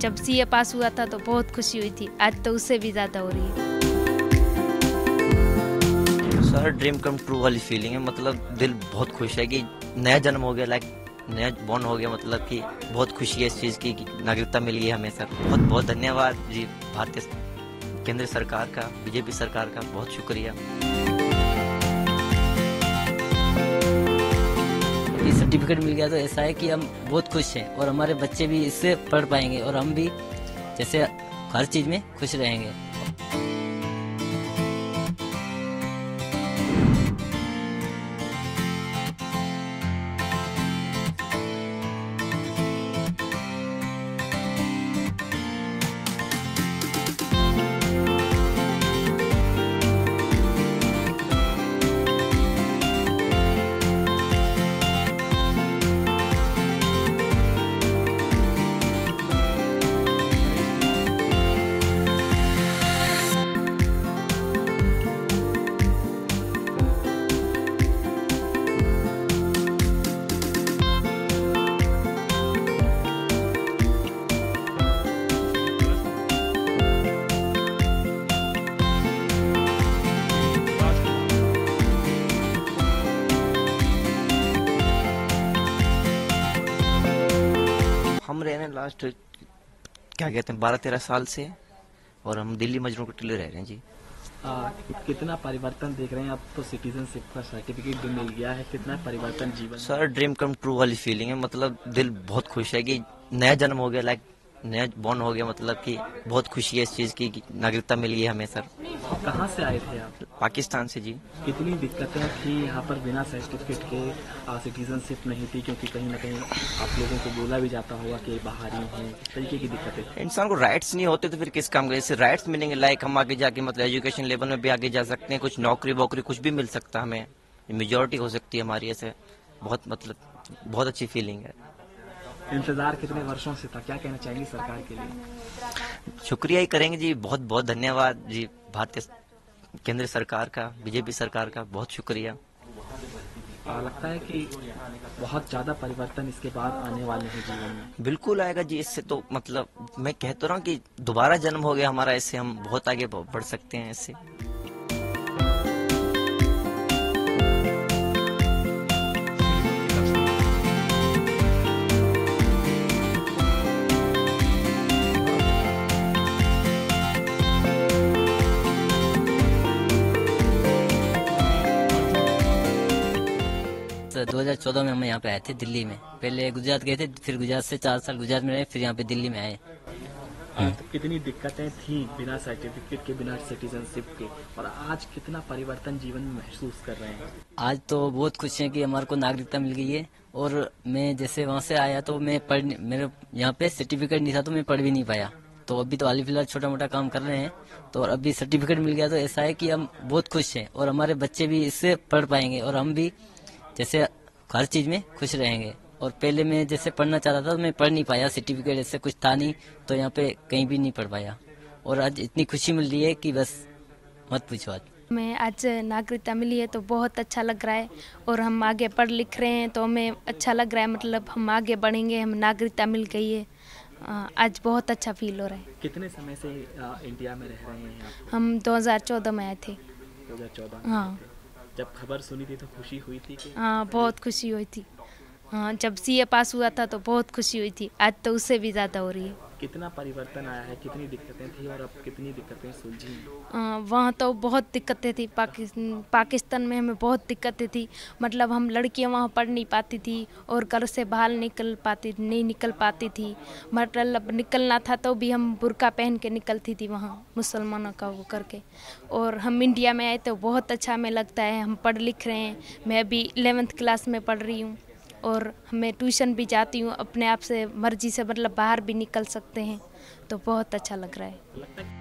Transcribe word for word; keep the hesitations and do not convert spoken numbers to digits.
जब सीए पास हुआ था तो बहुत खुशी हुई थी, आज तो उससे भी ज़्यादा हो रही है। सर ड्रीम कम ट्रू वाली फीलिंग है, मतलब दिल बहुत खुश है कि नया जन्म हो गया, लाइक नया बॉर्न हो गया, मतलब कि बहुत खुशी है इस चीज़ की नागरिकता मिली है हमें। सर बहुत बहुत धन्यवाद जी, भारतीय केंद्र सरकार का, बीजेपी सरकार का बहुत शुक्रिया। ये सर्टिफिकेट मिल गया तो ऐसा है कि हम बहुत खुश हैं और हमारे बच्चे भी इससे पढ़ पाएंगे और हम भी जैसे हर चीज़ में खुश रहेंगे। हम रह रहे हैं लास्ट क्या कहते हैं बारह तेरह साल से, और हम दिल्ली मजनू के टीले रह रहे हैं जी। आ, कितना परिवर्तन देख रहे हैं आप? तो सिटीजनशिप का सर्टिफिकेट भी मिल गया है, कितना परिवर्तन जीवन? सर ड्रीम कम ट्रू वाली फीलिंग है, मतलब दिल बहुत खुश है कि नया जन्म हो गया, लाइक नया बॉर्न हो गया, मतलब कि बहुत खुशी है इस चीज़ की नागरिकता मिल गई हमें। सर कहाँ से आए थे आप? पाकिस्तान से जी। कितनी दिक्कतें थी यहाँ पर, बिना सर्टिफिकेट के सिटीजनशिप नहीं थी, क्योंकि कहीं ना कहीं आप लोगों को बोला भी जाता होगा कि बाहरी हैं, तरीके की दिक्कतें। इंसान को राइट्स नहीं होते तो फिर किस काम का, जैसे राइट्स मिलेंगे लाइक हम आगे जाके मतलब एजुकेशन लेवल में भी आगे जा सकते हैं, कुछ नौकरी वोकरी कुछ भी मिल सकता, हमें मेजोरिटी हो सकती है हमारी, ऐसे बहुत मतलब बहुत अच्छी फीलिंग है। इंतजार कितने वर्षों से था, क्या कहना चाहेंगे सरकार के लिए? शुक्रिया ही करेंगे जी, बहुत बहुत धन्यवाद जी, भारतीय केंद्र सरकार का, बीजेपी सरकार का बहुत शुक्रिया। लगता है कि बहुत ज्यादा परिवर्तन इसके बाद आने वाले हैं जीवन में। बिल्कुल आएगा जी, इससे तो मतलब मैं कहता रहा हूँ कि दोबारा जन्म हो गया हमारा, इससे हम बहुत आगे बढ़ सकते हैं इससे। दो हज़ार चौदह में हम यहाँ पे आए थे दिल्ली में, पहले गुजरात गए थे, फिर गुजरात से चार साल गुजरात में रहे, फिर यहाँ पे दिल्ली में आए। तो कितनी दिक्कतें थी बिना सर्टिफिकेट के, बिना सिटीजनशिप के, और आज कितना परिवर्तन जीवन में महसूस कर रहे हैं? आज तो बहुत खुश हैं कि हमारे को नागरिकता मिल गई है, और मैं जैसे वहाँ से आया तो मैं पढ़ मेरे यहाँ पे सर्टिफिकेट नहीं था तो मैं पढ़ भी नहीं पाया, तो अभी तो हाल फिलहाल छोटा मोटा काम कर रहे हैं, तो और अभी सर्टिफिकेट मिल गया तो ऐसा है कि हम बहुत खुश हैं और हमारे बच्चे भी इससे पढ़ पाएंगे और हम भी जैसे हर चीज़ में खुश रहेंगे। और पहले मैं जैसे पढ़ना चाहता था तो मैं पढ़ नहीं पाया, सर्टिफिकेट ऐसे कुछ था नहीं, तो यहाँ पे कहीं भी नहीं पढ़ पाया, और आज इतनी खुशी मिल रही है कि बस मत पूछो। आज मैं आज नागरिकता मिली है तो बहुत अच्छा लग रहा है, और हम आगे पढ़ लिख रहे हैं तो हमें अच्छा लग रहा है, मतलब हम आगे बढ़ेंगे, हम नागरिकता मिल गई है, आज बहुत अच्छा फील हो रहा है। कितने समय से इंडिया में रह रहे हैं? हम दो हज़ार चौदह में आए थे। दो हज़ार चौदह हाँ, जब खबर सुनी थी तो खुशी हुई थी कि हाँ बहुत खुशी हुई थी। हाँ जब सीए पास हुआ था तो बहुत खुशी हुई थी, आज तो उससे भी ज़्यादा हो रही है। कितना परिवर्तन आया है, कितनी दिक्कतें थी और अब कितनी दिक्कतें सुलझी? वहाँ तो बहुत दिक्कतें थी, पाकिस्तान पाकिस्तान में हमें बहुत दिक्कतें थी, मतलब हम लड़कियाँ वहाँ पढ़ नहीं पाती थी और घर से बाहर निकल पाती नहीं निकल पाती थी, मतलब निकलना था तो भी हम बुर्का पहन के निकलती थी वहाँ, मुसलमानों का वो करके। और हम इंडिया में आए तो बहुत अच्छा हमें लगता है, हम पढ़ लिख रहे हैं, मैं अभी इलेवेंथ क्लास में पढ़ रही हूँ और मैं ट्यूशन भी जाती हूँ, अपने आप से मर्जी से मतलब बाहर भी निकल सकते हैं, तो बहुत अच्छा लग रहा है।